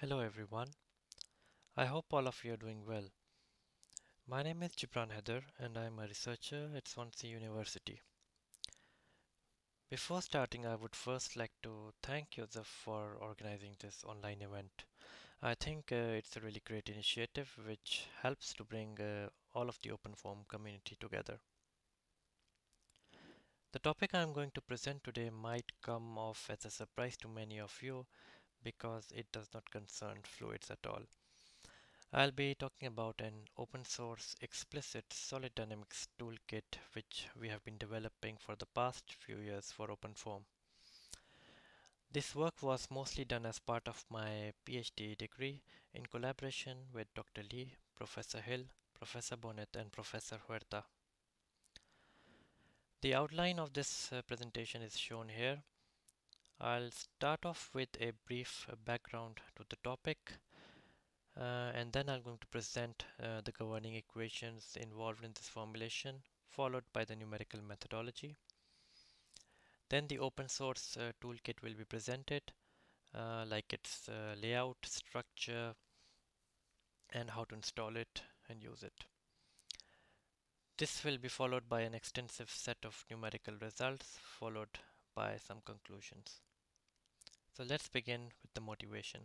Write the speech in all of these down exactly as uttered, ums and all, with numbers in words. Hello everyone, I hope all of you are doing well. My name is Gibran Haider and I am a researcher at Swansea University. Before starting, I would first like to thank Yosef for organizing this online event. I think uh, it's a really great initiative which helps to bring uh, all of the OpenFOAM community together. The topic I am going to present today might come off as a surprise to many of you, because it does not concern fluids at all. I'll be talking about an open source explicit solid dynamics toolkit which we have been developing for the past few years for OpenFOAM. This work was mostly done as part of my PhD degree in collaboration with Doctor Lee, Professor Hill, Professor Bonnet and Professor Huerta. The outline of this uh, presentation is shown here. I'll start off with a brief background to the topic uh, and then I'm going to present uh, the governing equations involved in this formulation, followed by the numerical methodology. Then the open source uh, toolkit will be presented, uh, like its uh, layout, structure and how to install it and use it. This will be followed by an extensive set of numerical results, followed by some conclusions. So let's begin with the motivation.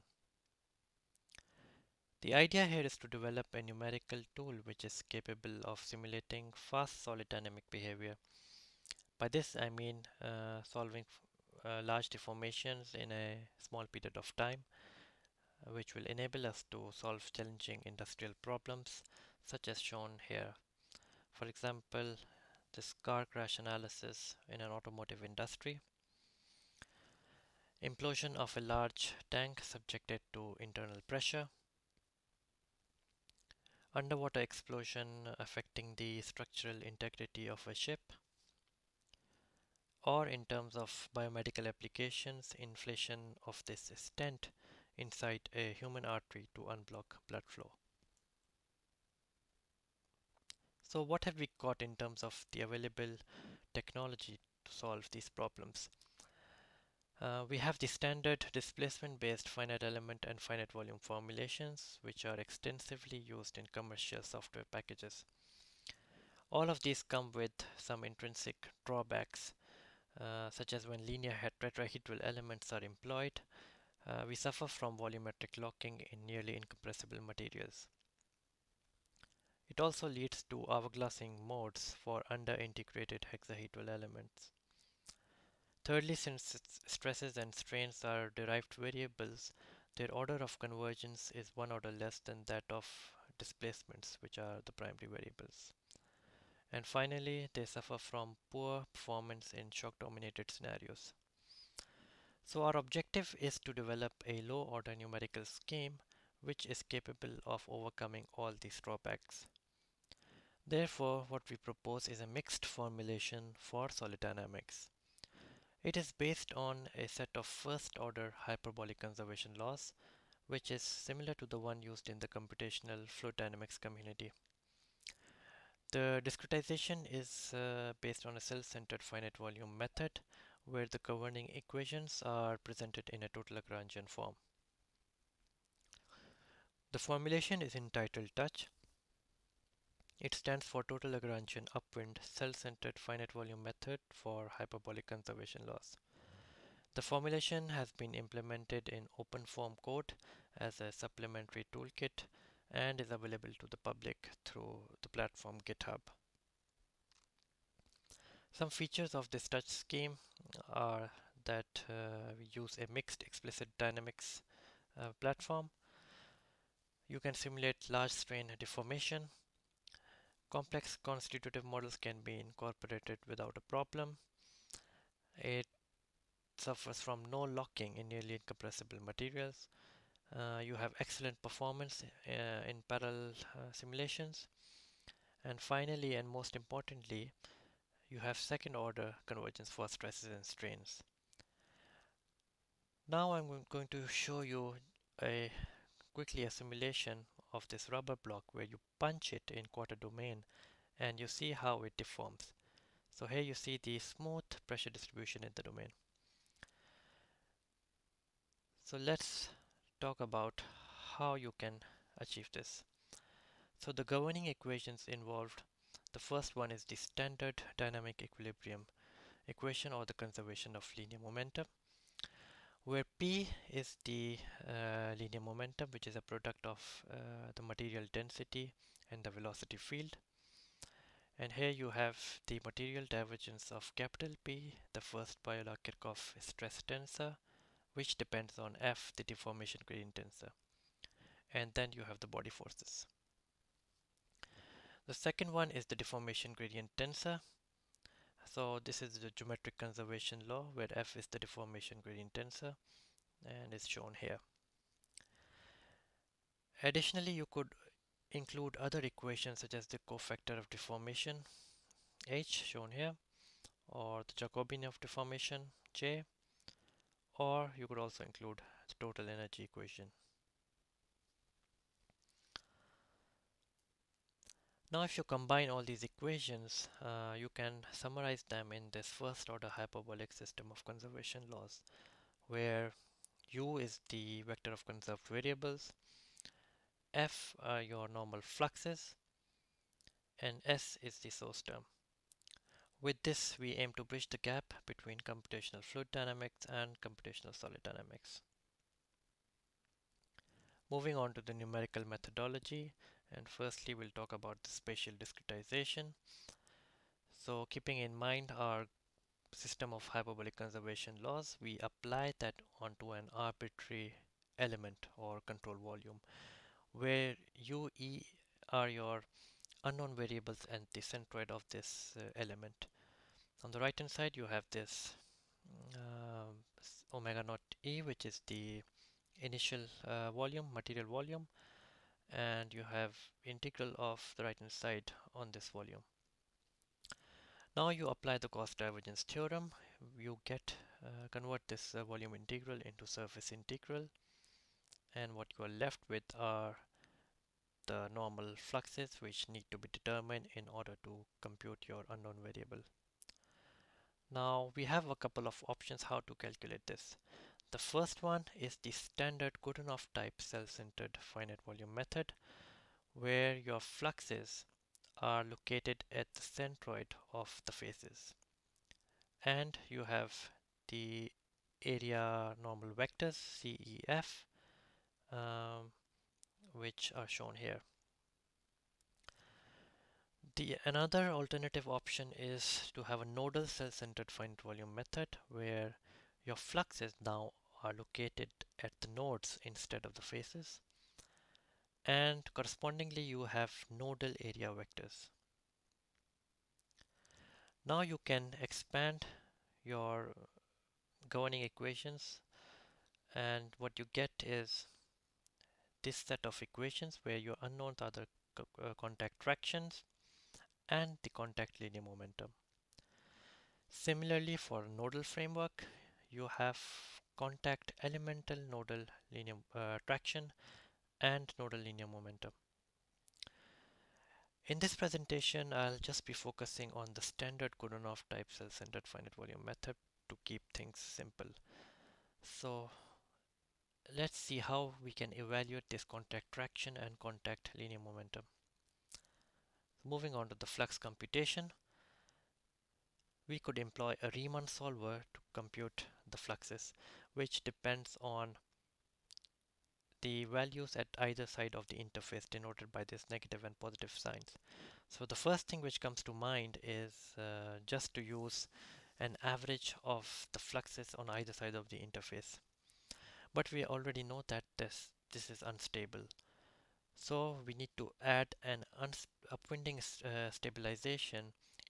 The idea here is to develop a numerical tool which is capable of simulating fast solid dynamic behavior. By this I mean uh, solving uh, large deformations in a small period of time, which will enable us to solve challenging industrial problems such as shown here. For example, this car crash analysis in an automotive industry, implosion of a large tank subjected to internal pressure, underwater explosion affecting the structural integrity of a ship, or in terms of biomedical applications, inflation of this stent inside a human artery to unblock blood flow. So what have we got in terms of the available technology to solve these problems? Uh, we have the standard displacement-based finite element and finite volume formulations, which are extensively used in commercial software packages. All of these come with some intrinsic drawbacks, uh, such as when linear tetrahedral elements are employed, uh, we suffer from volumetric locking in nearly incompressible materials. It also leads to hourglassing modes for under-integrated hexahedral elements. Thirdly, since stresses and strains are derived variables, their order of convergence is one order less than that of displacements, which are the primary variables. And finally, they suffer from poor performance in shock-dominated scenarios. So our objective is to develop a low-order numerical scheme which is capable of overcoming all these drawbacks. Therefore, what we propose is a mixed formulation for solid dynamics. It is based on a set of first-order hyperbolic conservation laws, which is similar to the one used in the computational fluid dynamics community. The discretization is uh, based on a cell-centered finite volume method, where the governing equations are presented in a total Lagrangian form. The formulation is entitled TOUCH. It stands for Total Lagrangian Upwind Cell-Centered Finite Volume Method for Hyperbolic Conservation Laws. The formulation has been implemented in OpenFOAM code as a supplementary toolkit and is available to the public through the platform GitHub. Some features of this TOUCH scheme are that uh, we use a mixed explicit dynamics uh, platform. You can simulate large strain deformation. Complex constitutive models can be incorporated without a problem. It suffers from no locking in nearly incompressible materials. Uh, you have excellent performance uh, in parallel uh, simulations. And finally, and most importantly, you have second order convergence for stresses and strains. Now I'm going to show you a quickly a simulation of this rubber block where you punch it in quarter domain and you see how it deforms. So here you see the smooth pressure distribution in the domain. So let's talk about how you can achieve this. So the governing equations involved, the first one is the standard dynamic equilibrium equation or the conservation of linear momentum, where P is the uh, linear momentum, which is a product of uh, the material density and the velocity field. And here you have the material divergence of capital P, the first Piola-Kirchhoff stress tensor, which depends on F, the deformation gradient tensor. And then you have the body forces. The second one is the deformation gradient tensor. So this is the geometric conservation law, where F is the deformation gradient tensor, and it's shown here. Additionally, you could include other equations such as the cofactor of deformation, H, shown here, or the Jacobian of deformation, J, or you could also include the total energy equation. Now if you combine all these equations, uh, you can summarize them in this first order hyperbolic system of conservation laws, where U is the vector of conserved variables, F are your normal fluxes, and S is the source term. With this, we aim to bridge the gap between computational fluid dynamics and computational solid dynamics. Moving on to the numerical methodology, and firstly we'll talk about the spatial discretization. So keeping in mind our system of hyperbolic conservation laws, we apply that onto an arbitrary element or control volume, where U, E are your unknown variables and the centroid of this uh, element. On the right hand side you have this uh, omega naught E, which is the initial uh, volume, material volume, and you have integral of the right hand side on this volume. Now you apply the Gauss divergence theorem, you get uh, convert this uh, volume integral into surface integral, and what you are left with are the normal fluxes, which need to be determined in order to compute your unknown variable. Now we have a couple of options how to calculate this. The first one is the standard Godunov type cell-centered finite volume method, where your fluxes are located at the centroid of the faces, and you have the area normal vectors C E F, um, which are shown here. The another alternative option is to have a nodal cell-centered finite volume method, where your fluxes now are located at the nodes instead of the faces, and correspondingly you have nodal area vectors. Now you can expand your governing equations, and what you get is this set of equations, where your unknowns are the contact tractions and the contact linear momentum. Similarly, for nodal framework, you have contact elemental nodal linear uh, traction and nodal linear momentum. In this presentation, I'll just be focusing on the standard Godunov type cell-centered finite volume method to keep things simple. So let's see how we can evaluate this contact traction and contact linear momentum. Moving on to the flux computation, we could employ a Riemann solver to compute the fluxes, which depends on the values at either side of the interface denoted by this negative and positive signs. So the first thing which comes to mind is uh, just to use an average of the fluxes on either side of the interface. But we already know that this, this is unstable. So we need to add an upwinding uh, stabilization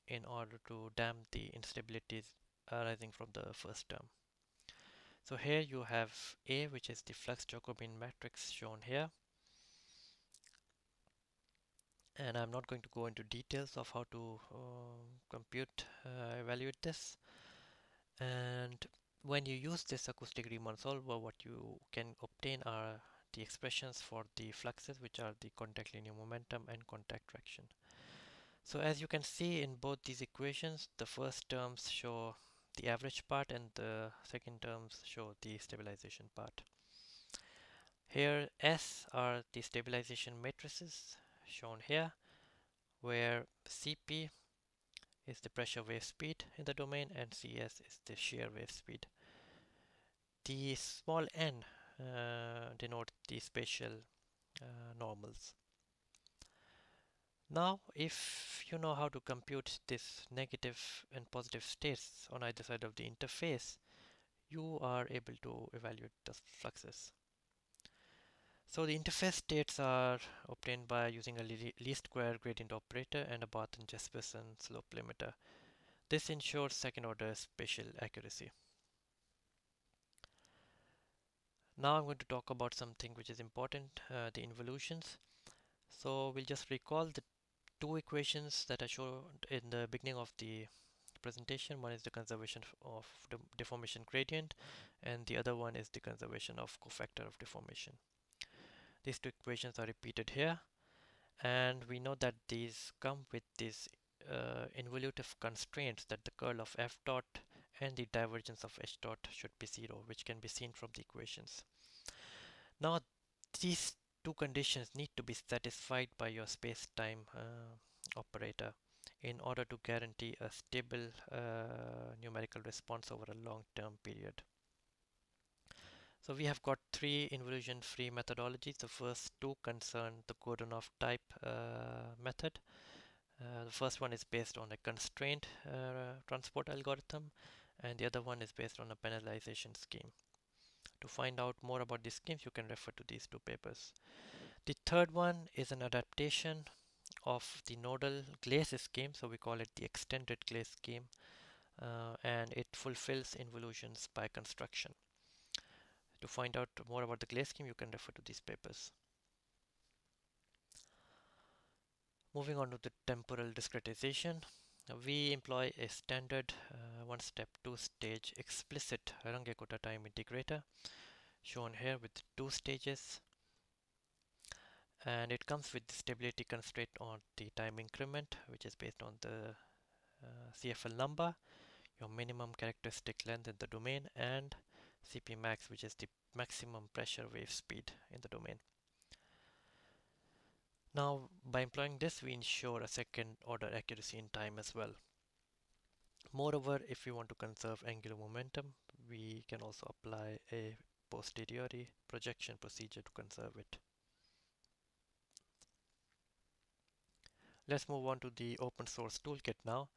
in order to damp the instabilities arising from the first term. So here you have A, which is the flux Jacobian matrix shown here. And I'm not going to go into details of how to uh, compute, uh, evaluate this. And when you use this acoustic Riemann solver, what you can obtain are the expressions for the fluxes, which are the contact linear momentum and contact traction. So as you can see in both these equations, the first terms show the average part and the second terms show the stabilization part. Here S are the stabilization matrices shown here, where C P is the pressure wave speed in the domain and C S is the shear wave speed. The small n uh, denote the spatial uh, normals. Now, if you know how to compute these negative and positive states on either side of the interface, you are able to evaluate the fluxes. So the interface states are obtained by using a least square gradient operator and a Barth-Jespersen slope limiter. This ensures second order spatial accuracy. Now I'm going to talk about something which is important, uh, the involutions. So we'll just recall the two equations that I showed in the beginning of the presentation. One is the conservation of the deformation gradient and the other one is the conservation of cofactor of deformation. These two equations are repeated here, and we know that these come with these uh, involutive constraints that the curl of f dot and the divergence of h dot should be zero, which can be seen from the equations. Now these two conditions need to be satisfied by your space-time uh, operator in order to guarantee a stable uh, numerical response over a long-term period. So we have got three involution-free methodologies. The first two concern the Godunov type uh, method. Uh, the first one is based on a constraint uh, transport algorithm, and the other one is based on a penalization scheme. To find out more about these schemes, you can refer to these two papers. The third one is an adaptation of the nodal glaze scheme, so we call it the extended glaze scheme, uh, and it fulfills involutions by construction. To find out more about the glaze scheme, you can refer to these papers. Moving on to the temporal discretization, we employ a standard uh, one-step, two-stage explicit Runge-Kutta time integrator, shown here with two stages. And it comes with the stability constraint on the time increment, which is based on the uh, C F L number, your minimum characteristic length in the domain, and C P max, which is the maximum pressure wave speed in the domain. Now, by employing this, we ensure a second order accuracy in time as well. Moreover, if we want to conserve angular momentum, we can also apply a posteriori projection procedure to conserve it. Let's move on to the open source toolkit now.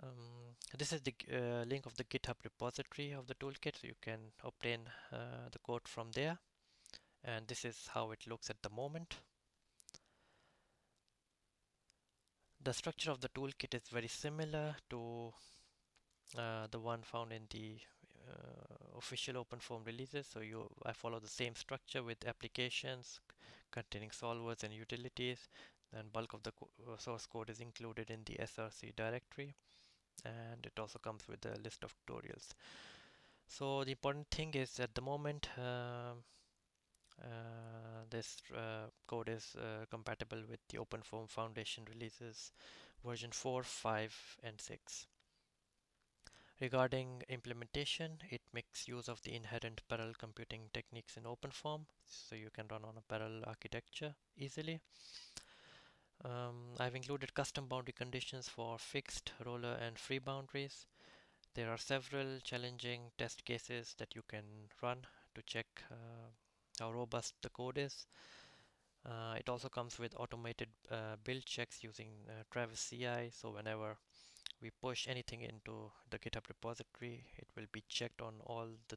Um, this is the uh, link of the GitHub repository of the toolkit, so you can obtain uh, the code from there. And this is how it looks at the moment. The structure of the toolkit is very similar to uh, the one found in the uh, official OpenFOAM releases. So you, I follow the same structure with applications containing solvers and utilities. And bulk of the co source code is included in the S R C directory, and it also comes with a list of tutorials. So the important thing is, at the moment uh, uh, this uh, code is uh, compatible with the OpenFOAM Foundation releases version four, five and six. Regarding implementation, it makes use of the inherent parallel computing techniques in OpenFOAM, so you can run on a parallel architecture easily. Um, I've included custom boundary conditions for fixed, roller and free boundaries. There are several challenging test cases that you can run to check uh, how robust the code is. Uh, it also comes with automated uh, build checks using uh, Travis C I, so whenever we push anything into the GitHub repository, it will be checked on all the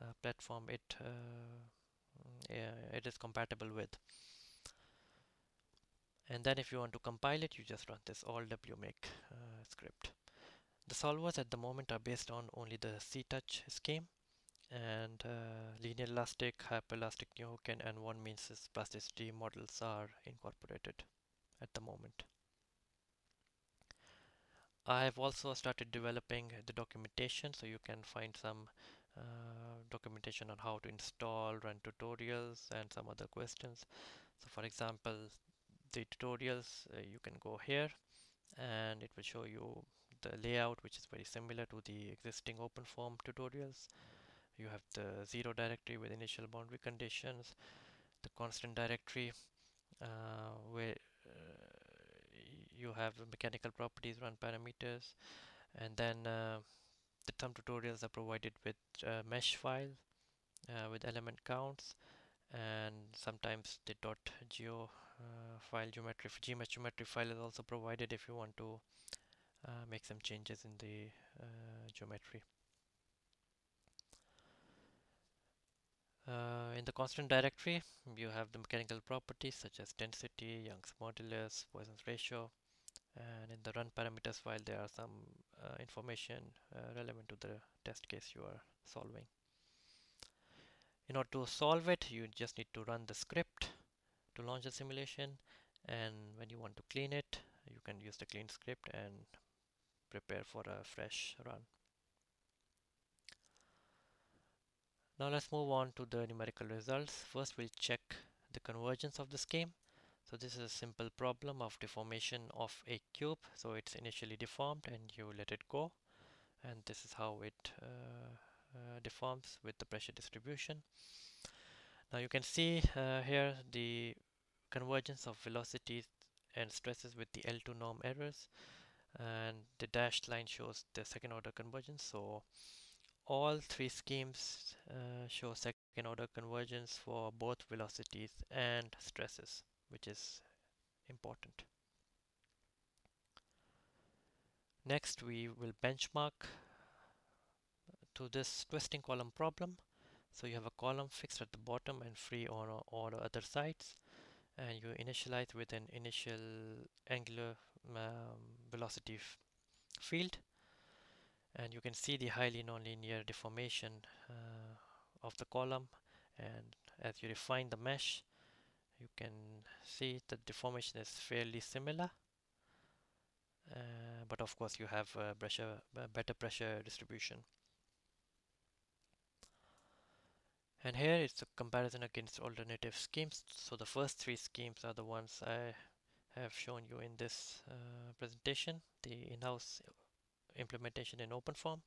uh, platform it, uh, it is compatible with. And then if you want to compile it, you just run this all wmake uh, script. The solvers at the moment are based on only the CTouch scheme and uh, linear elastic, hyperelastic Neo-Hookean and von Mises plasticity models are incorporated at the moment. I have also started developing the documentation, so you can find some uh, documentation on how to install, run tutorials and some other questions. So for example, the tutorials, uh, you can go here and it will show you the layout, which is very similar to the existing OpenFOAM tutorials, you have the zero directory with initial boundary conditions, the constant directory uh, where uh, you have mechanical properties, run parameters, and then uh, some tutorials are provided with uh, mesh files uh, with element counts, and sometimes the .geo uh, file geometry, gmesh geometry file is also provided if you want to uh, make some changes in the uh, geometry. Uh, in the constant directory, you have the mechanical properties such as density, Young's modulus, Poisson's ratio, and in the run parameters file, there are some uh, information uh, relevant to the test case you are solving. In order to solve it, you just need to run the script to launch the simulation, and when you want to clean it, you can use the clean script and prepare for a fresh run. Now let's move on to the numerical results. First, we'll check the convergence of the scheme. So this is a simple problem of deformation of a cube. So it's initially deformed and you let it go. And this is how it uh, uh, deforms with the pressure distribution. Now you can see uh, here the convergence of velocities and stresses with the L two norm errors. And the dashed line shows the second order convergence. So all three schemes uh, show second order convergence for both velocities and stresses, which is important. Next, we will benchmark to this twisting column problem. So you have a column fixed at the bottom and free on all other sides, and you initialize with an initial angular um, velocity field. And you can see the highly nonlinear deformation uh, of the column, and as you refine the mesh, you can see that deformation is fairly similar, uh, but of course you have a pressure, a better pressure distribution. And here it's a comparison against alternative schemes. So the first three schemes are the ones I have shown you in this uh, presentation, the in-house implementation in OpenFOAM.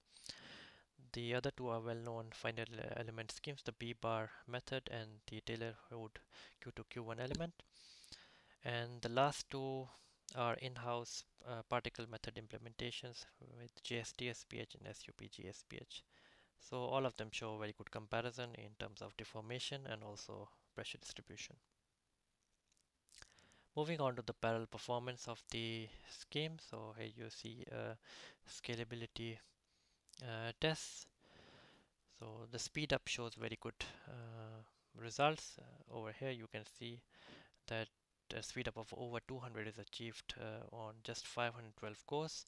The other two are well-known finite element schemes, the B bar method and the Taylor-Hood Q two Q one element. And the last two are in-house uh, particle method implementations with G S T S P H and S U P G S P H. So all of them show very good comparison in terms of deformation and also pressure distribution. Moving on to the parallel performance of the scheme. So here you see uh, scalability uh, tests. So the speed up shows very good uh, results. Uh, over here you can see that the speed up of over two hundred is achieved uh, on just five hundred twelve cores,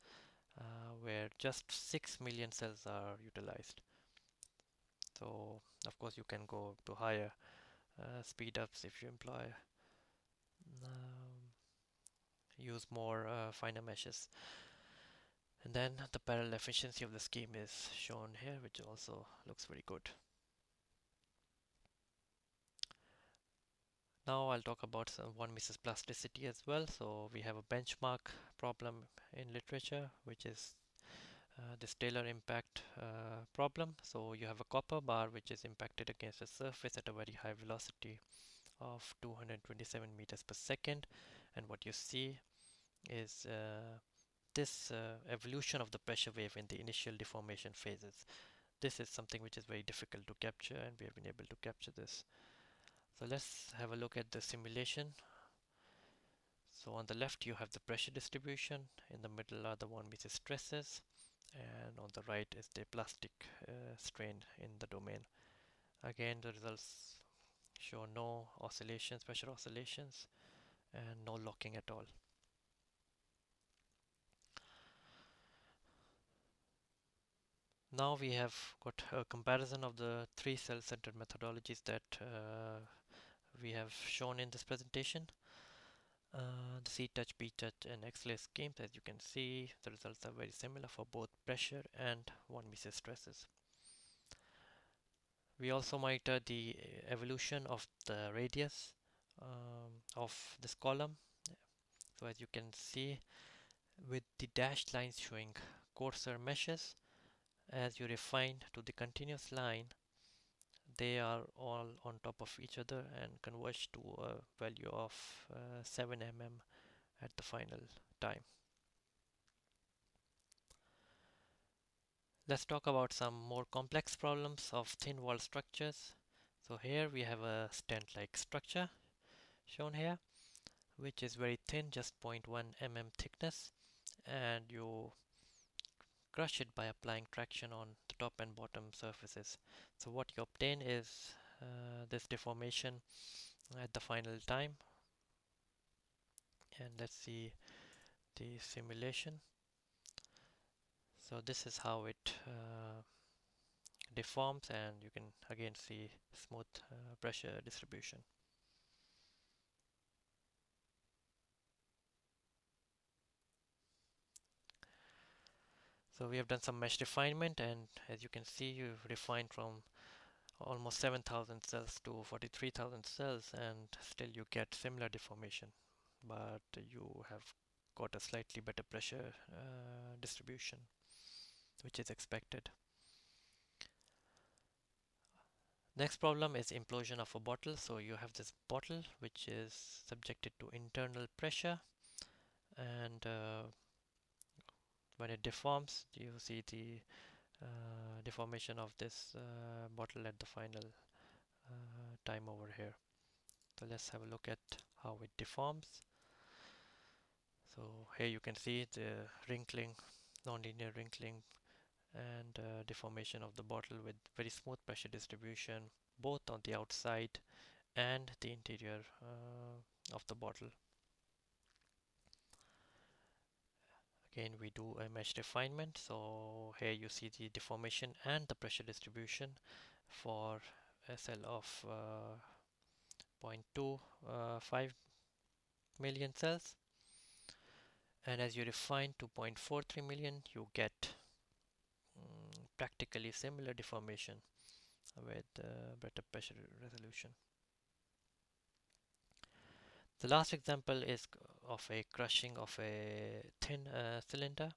uh, where just six million cells are utilized. So of course you can go to higher uh, speed ups if you employ Um, use more uh, finer meshes. And then the parallel efficiency of the scheme is shown here, which also looks very good. Now I'll talk about some von Mises plasticity as well. So we have a benchmark problem in literature, which is uh, this Taylor impact uh, problem. So you have a copper bar which is impacted against a surface at a very high velocity of two hundred twenty-seven meters per second, and what you see is uh, this uh, evolution of the pressure wave in the initial deformation phases. This is something which is very difficult to capture, and we have been able to capture this. So let's have a look at the simulation. So on the left you have the pressure distribution, in the middle are the von Mises stresses, and on the right is the plastic uh, strain in the domain. Again, the results show no oscillations, pressure oscillations, and no locking at all. Now we have got a comparison of the three cell-centered methodologies that uh, we have shown in this presentation. Uh, the C touch, B touch, and X-lay schemes. As you can see, the results are very similar for both pressure and von Mises stresses. We also monitor the evolution of the radius um, of this column. So as you can see, with the dashed lines showing coarser meshes, as you refine to the continuous line, they are all on top of each other and converge to a value of uh, seven millimeters at the final time. Let's talk about some more complex problems of thin wall structures. So here we have a stent-like structure shown here, which is very thin, just zero point one millimeters thickness, and you crush it by applying traction on the top and bottom surfaces. So what you obtain is uh, this deformation at the final time. And let's see the simulation. So this is how it uh, deforms, and you can again see smooth uh, pressure distribution. So we have done some mesh refinement, and as you can see, you've refined from almost seven thousand cells to forty-three thousand cells, and still you get similar deformation, but you have got a slightly better pressure uh, distribution, which is expected. Next problem is implosion of a bottle. So you have this bottle which is subjected to internal pressure, and uh, when it deforms, you see the uh, deformation of this uh, bottle at the final uh, time over here. So let's have a look at how it deforms. So here you can see the wrinkling, nonlinear wrinkling and uh, deformation of the bottle with very smooth pressure distribution both on the outside and the interior uh, of the bottle. Again, we do a mesh refinement, so here you see the deformation and the pressure distribution for S L of uh, zero point two five million cells, and as you refine to zero point four three million, you get practically similar deformation with uh, better pressure resolution. The last example is of a crushing of a thin uh, cylinder.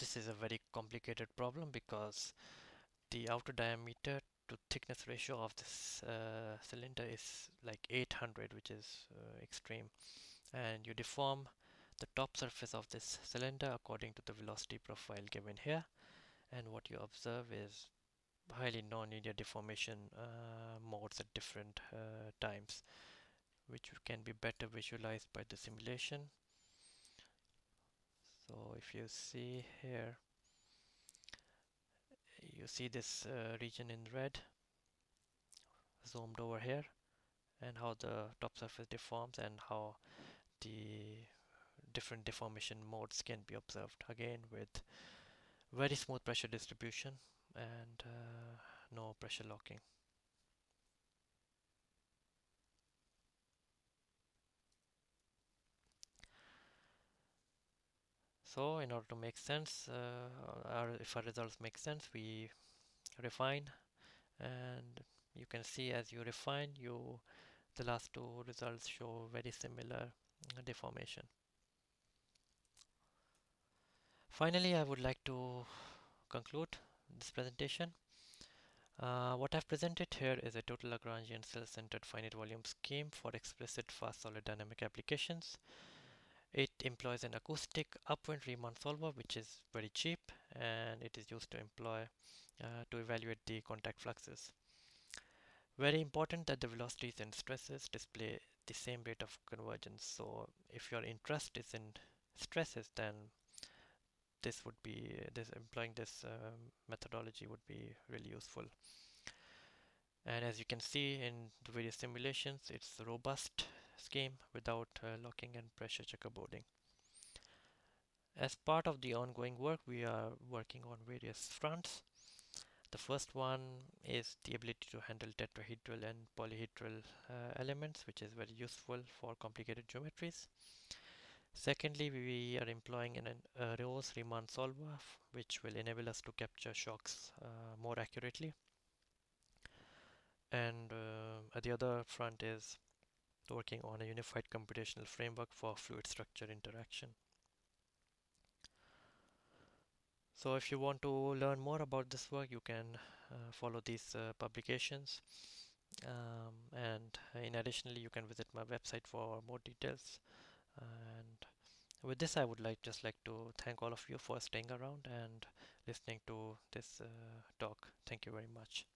This is a very complicated problem because the outer diameter to thickness ratio of this uh, cylinder is like eight hundred, which is uh, extreme, and you deform the top surface of this cylinder according to the velocity profile given here. And what you observe is highly nonlinear deformation uh, modes at different uh, times, which can be better visualized by the simulation. So if you see here, you see this uh, region in red zoomed over here, and how the top surface deforms and how the different deformation modes can be observed, again with very smooth pressure distribution and uh, no pressure locking. So in order to make sense, uh, our, if our results make sense, we refine, and you can see as you refine, you the last two results show very similar deformation. Finally, I would like to conclude this presentation. Uh, what I've presented here is a total Lagrangian cell-centered finite volume scheme for explicit fast solid dynamic applications. It employs an acoustic upwind Riemann solver, which is very cheap, and it is used to employ uh, to evaluate the contact fluxes. Very important that the velocities and stresses display the same rate of convergence. So if your interest is in stresses, then this would be this employing this uh, methodology would be really useful. And as you can see in the various simulations, it's a robust scheme without uh, locking and pressure checkerboarding. As part of the ongoing work, we are working on various fronts. The first one is the ability to handle tetrahedral and polyhedral uh, elements, which is very useful for complicated geometries. Secondly, we are employing an, a Rose's Riemann solver, which will enable us to capture shocks uh, more accurately. And uh, the other front is working on a unified computational framework for fluid structure interaction. So if you want to learn more about this work, you can uh, follow these uh, publications. Um, and in additionally, you can visit my website for more details. And with this, I would like just like to thank all of you for staying around and listening to this uh, talk. Thank you very much.